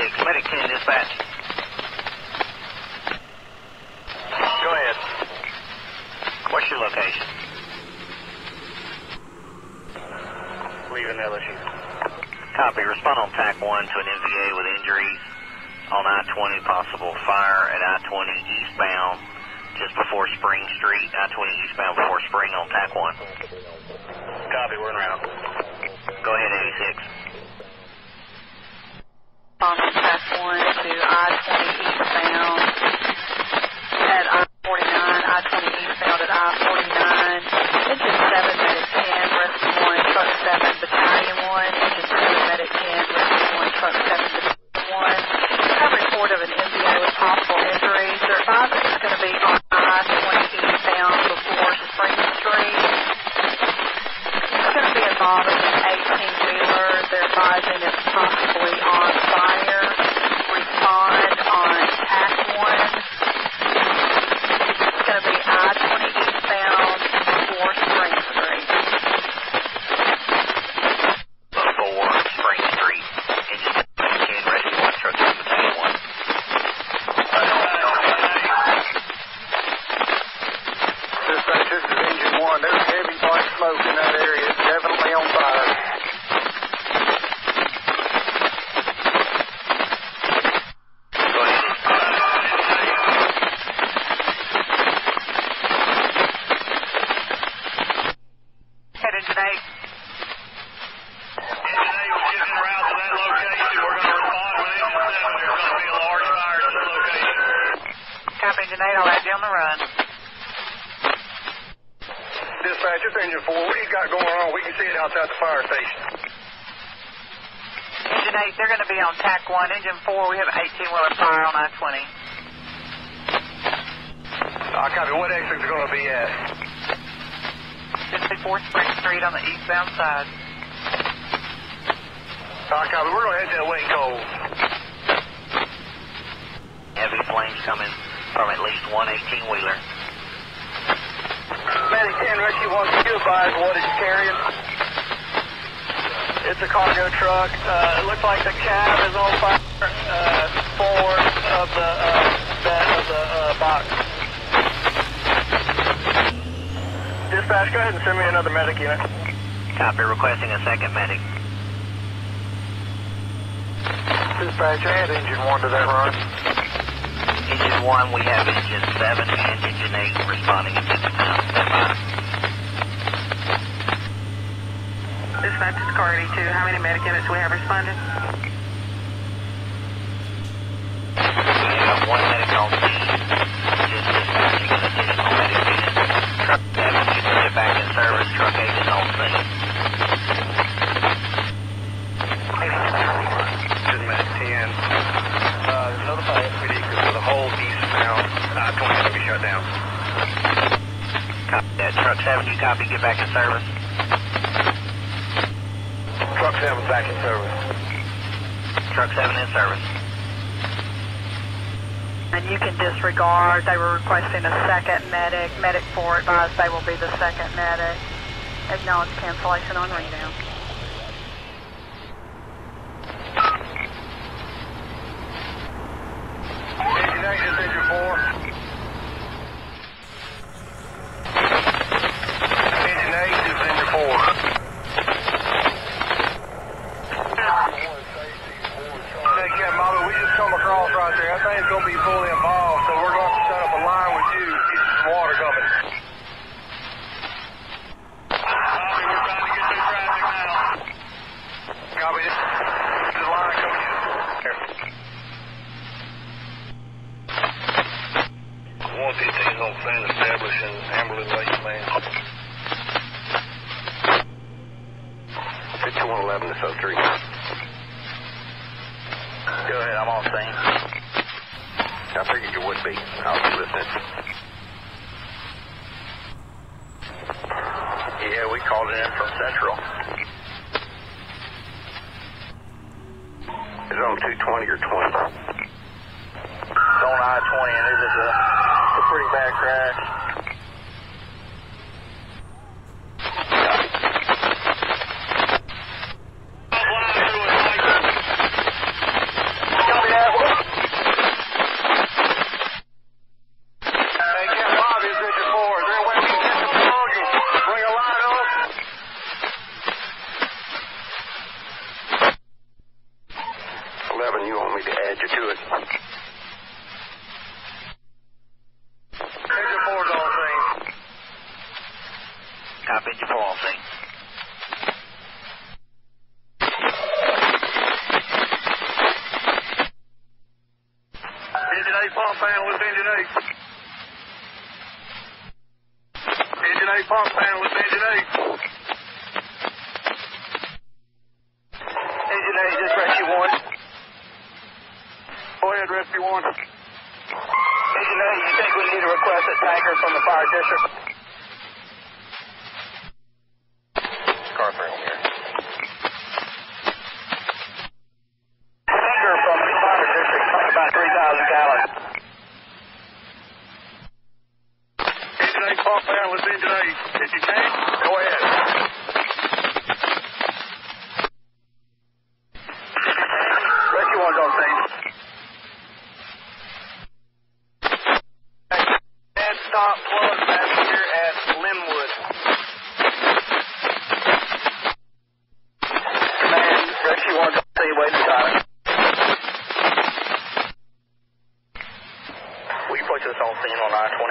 6. Medic 10 dispatch. Go ahead. What's your location? Leaving LSU. Copy. Respond on TAC 1 to an MVA with injuries on I-20. Possible fire at I-20 eastbound just before Spring Street. I-20 eastbound before Spring on TAC 1. Copy. We're in route. Go ahead, 86. On TAC 1 to I-20 eastbound at I-49, I-20 eastbound at I-49, engine 7, medic 10, rescue 1, truck 7, battalion 1, engine 7, medic 10, rescue 1, truck 7, battalion 1. Have report of an MVA with possible injuries. Their advisor is going to be on I-20 eastbound before Spring Street. It's going to be involved in an 18-wheeler. They're advising it's possibly on fire. Respond on TAC 1. It's going to be I-20 eastbound before Spring Street. Before Spring Street. Engine 17, ready 1, truck 7, battalion 1. Dispatchers of engine 1, there's heavy white smoke in that area. It's definitely on fire. Engine 4, what do you got going on? We can see it outside the fire station. Engine 8, they're going to be on TAC 1. Engine 4, we have 18-wheeler fire on I-20. I copy. What exit is going to be at? Just before Spring Street on the eastbound side. I copy. We're going to head to Wayne Cole. Heavy flames coming from at least one 18-wheeler. Medic 10, Rescue 1, you advise what it's carrying. It's a cargo truck. It looks like the cab is on fire forward of the bed of the box. Dispatch, go ahead and send me another medic unit. Copy, requesting a second medic. Dispatch, add engine 1 to that run. Engine 1, we have engine 7 and engine 8 responding at this time. Dispatch is car 82. How many medic units we have responding? We have one medic on scene. Just dispatching an additional medic unit. Truck 7 is put back in service. Truck 8 is on scene. Engine medic 10. Notify SCD because the whole eastbound I-20 is going to be shut down. Copy that. Truck 7, you copy. Get back in service. Truck 7 back in service. Truck 7 in service. And you can disregard. They were requesting a second medic. Medic 4 advised they will be the second medic. Acknowledge cancellation on readout. something you want me to add you to it. Major 4 is all things. Copy to all things. Engine 8 pump panel with engine 8. Engine 8 pump panel with engine 8. Rescue 1. Engine 8, you think we need to request a tanker from the fire district? Car 3 over here. Tanker from the fire district, talking about 3,000 gallons. Engine 8, pump panel is engine 8. If you can't, go ahead. Rescue 1's on scene. Stop plug passenger at Linwood. Command, rescue 1's on scene, wait for time. Will you put this on scene on I-20?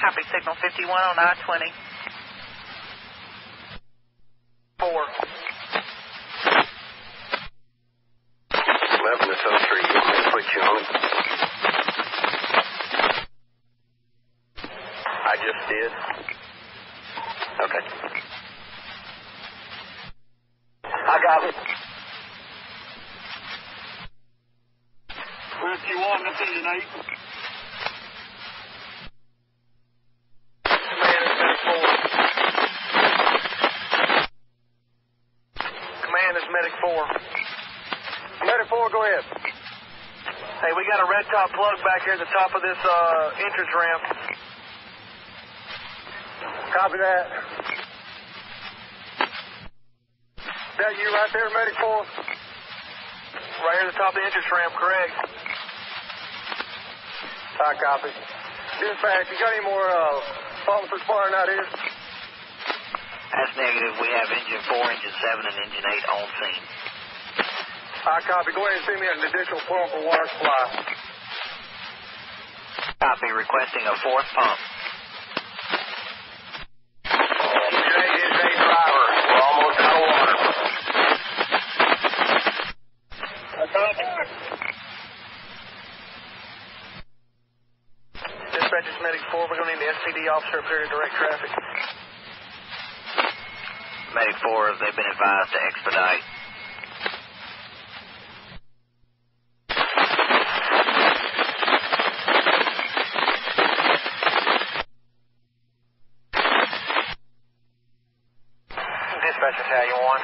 Copy, signal 51 on I-20. 4. Level this up 3, you want me to put you on? I just did. Okay. I got it. Rescue 1, this is an 8. Command, medic 4. Command is medic 4. Medic 4, go ahead. Hey, we got a red top plug back here at the top of this entrance ramp. Copy that. Is that you right there, Medic 4? Right here at the top of the entrance ramp, correct? I copy. Dispatch, you got any more pumps requiring out here? That's negative. We have engine 4, engine 7, and engine 8 on scene. I copy. Go ahead and send me an additional pump for water supply. Copy. Requesting a fourth pump. Dispatches Medic 4, we're going to need the SCD officer up here to direct traffic. Medic 4, they've been advised to expedite. Dispatch Battalion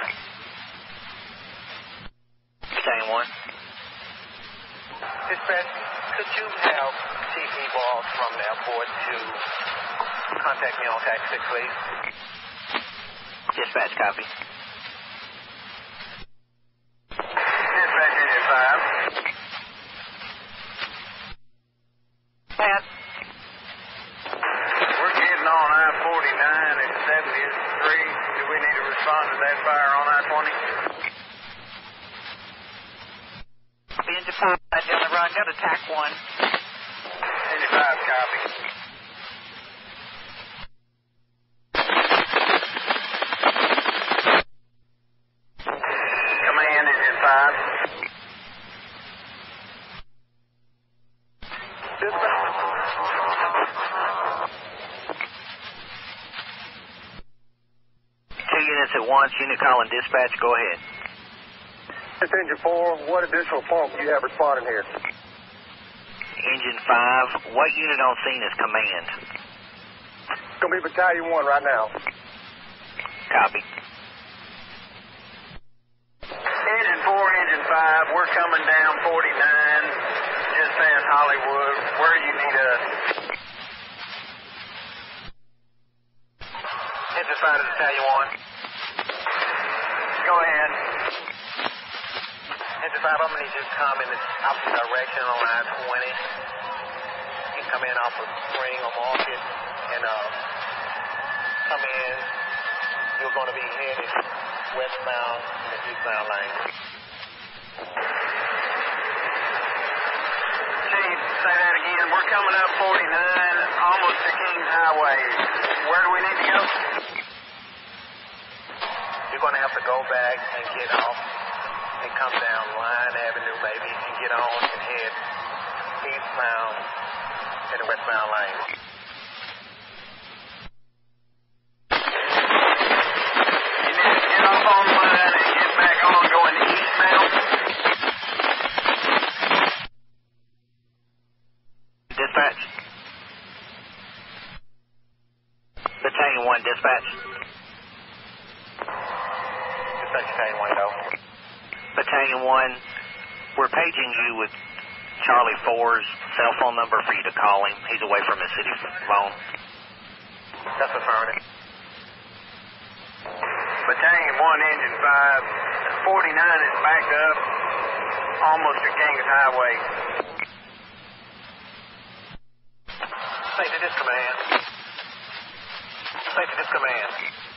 1. Battalion 1. Dispatch, could you have TP Balls from the airport to contact me on TAC 6, please? Dispatch, copy. Dispatch, Engine 5. Pat. We're getting on I-49 at 73. Do we need to respond to that fire on I-20? Engine 5, down the run, go to TAC 1. Engine 5, copy. Command, Engine 5. Two units at once, unit calling dispatch, go ahead. It's Engine 4, what additional pump do you have responding here? Engine 5, what unit on scene is command? It's going to be Battalion 1 right now. Copy. Engine 4, Engine 5, we're coming down 49, just past Hollywood. Where do you need us? Engine 5 to Battalion 1. Go ahead. Engine 5, I'm going to need you to come in the opposite direction on I-20. You can come in off of Spring or Market and come in. You're going to be headed westbound in the eastbound lane. Chief, say that again. We're coming up 49, almost to Kings Highway. Where do we need to go? You're going to have to go back and get off and come down Lyon Avenue maybe and get on and head eastbound in the westbound lane. You need to get off on Lyon and get back on going eastbound. Dispatch. Battalion 1, dispatch. Battalion 1, we're paging you with Charlie 4's cell phone number for you to call him. He's away from his city phone. That's affirmative. Battalion 1, engine 5, 49 is backed up, almost to Kings Highway. State to discommand. State to discommand.